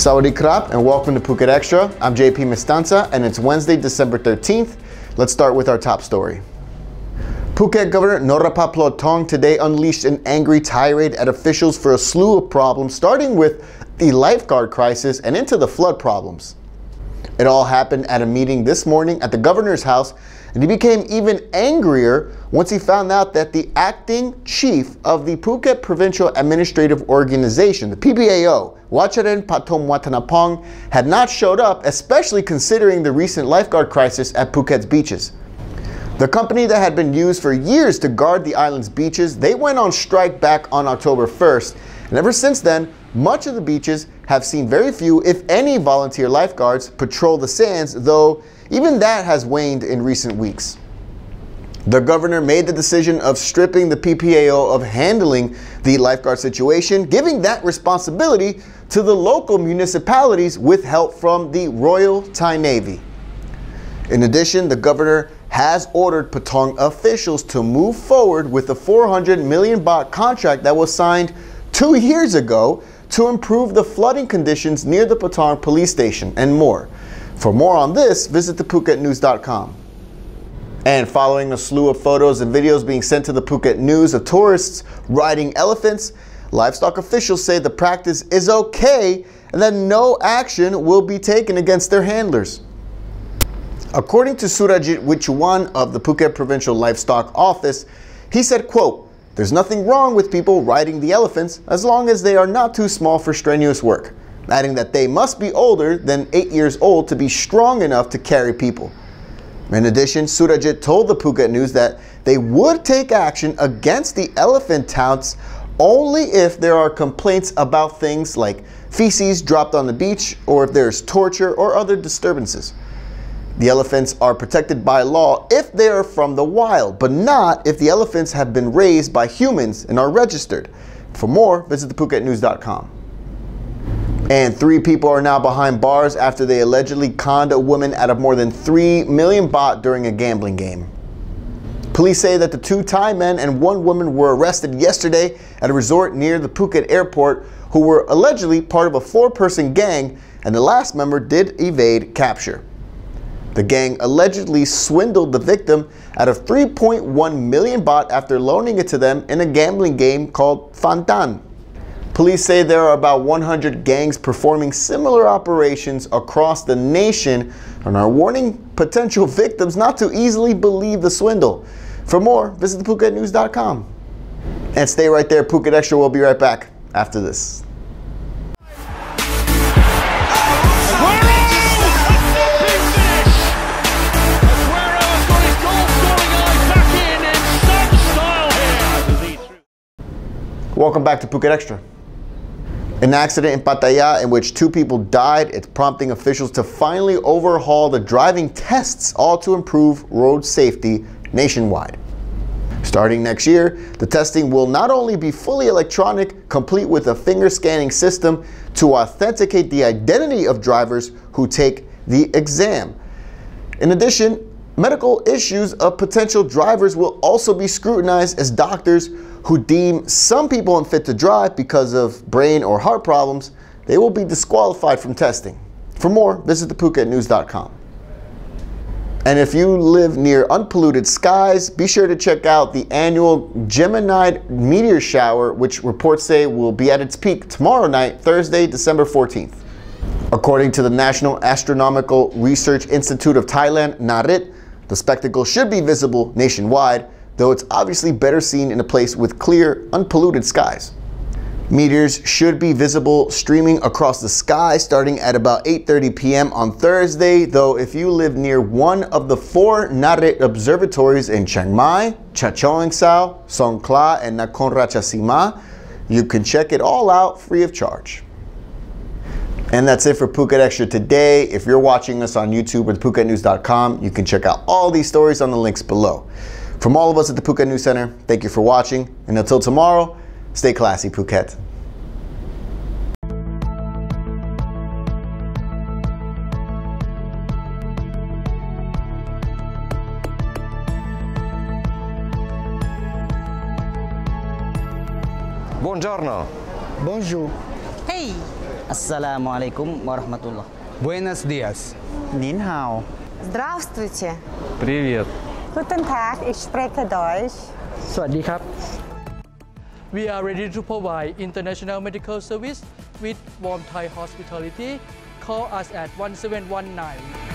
Sawadee krap and welcome to Phuket Extra. I'm JP Mestanza and it's Wednesday, December 13th. Let's start with our top story. Phuket Governor Norapaplotong today unleashed an angry tirade at officials for a slew of problems, starting with the lifeguard crisis and into the flood problems. It all happened at a meeting this morning at the governor's house, and he became even angrier once he found out that the acting chief of the Phuket Provincial Administrative Organization, the PBAO, Wacharen Patom Watanapong, had not showed up, especially considering the recent lifeguard crisis at Phuket's beaches. The company that had been used for years to guard the island's beaches, they went on strike back on October 1st, and ever since then, much of the beaches have seen very few, if any, volunteer lifeguards patrol the sands, though even that has waned in recent weeks. The governor made the decision of stripping the PPAO of handling the lifeguard situation, giving that responsibility to the local municipalities with help from the Royal Thai Navy. In addition, the governor has ordered Patong officials to move forward with the 400 million baht contract that was signed 2 years ago to improve the flooding conditions near the Patong police station and more. For more on this, visit thephuket.news.com. And following a slew of photos and videos being sent to the Phuket News of tourists riding elephants, livestock officials say the practice is okay and that no action will be taken against their handlers. According to Surajit Wichuan of the Phuket Provincial Livestock Office, he said, quote, "There's nothing wrong with people riding the elephants as long as they are not too small for strenuous work," adding that they must be older than 8 years old to be strong enough to carry people. In addition, Surajit told the Phuket News that they would take action against the elephant touts only if there are complaints about things like feces dropped on the beach or if there's torture or other disturbances. The elephants are protected by law if they are from the wild, but not if the elephants have been raised by humans and are registered. For more, visit thephuket.news.com. And three people are now behind bars after they allegedly conned a woman out of more than 3 million baht during a gambling game. Police say that the two Thai men and one woman were arrested yesterday at a resort near the Phuket airport who were allegedly part of a four-person gang, and the last member did evade capture. The gang allegedly swindled the victim out of 3.1 million baht after loaning it to them in a gambling game called Fantan. Police say there are about 100 gangs performing similar operations across the nation and are warning potential victims not to easily believe the swindle. For more, visit thephuket.news.com. And stay right there, Phuket Extra will be right back after this. Welcome back to Phuket Extra. An accident in Pattaya in which two people died, it's prompting officials to finally overhaul the driving tests, all to improve road safety nationwide. Starting next year, the testing will not only be fully electronic, complete with a finger scanning system to authenticate the identity of drivers who take the exam. In addition, medical issues of potential drivers will also be scrutinized as doctors who deem some people unfit to drive because of brain or heart problems, they will be disqualified from testing. For more, visit thephuket.news.com. And if you live near unpolluted skies, be sure to check out the annual Geminid meteor shower, which reports say will be at its peak tomorrow night, Thursday, December 14th. According to the National Astronomical Research Institute of Thailand, NARIT, the spectacle should be visible nationwide, though it's obviously better seen in a place with clear, unpolluted skies. Meteors should be visible streaming across the sky starting at about 8:30 p.m. on Thursday, though if you live near one of the four NARIT observatories in Chiang Mai, Chachouengsao, Songkhla, and Nakhon Ratchasima, you can check it all out free of charge. And that's it for Phuket Extra today. If you're watching us on YouTube with thephuketnews.com, you can check out all these stories on the links below. From all of us at the Phuket News Center, thank you for watching. And until tomorrow, stay classy, Phuket. Buongiorno. Bonjour. Hey. Assalamualaikum warahmatullah. Buenos dias. Nin hao. Здравствуйте. Привет. Guten Tag, ich spreche Deutsch. สวัสดี ครับ. We are ready to provide international medical service with warm Thai hospitality. Call us at 1719.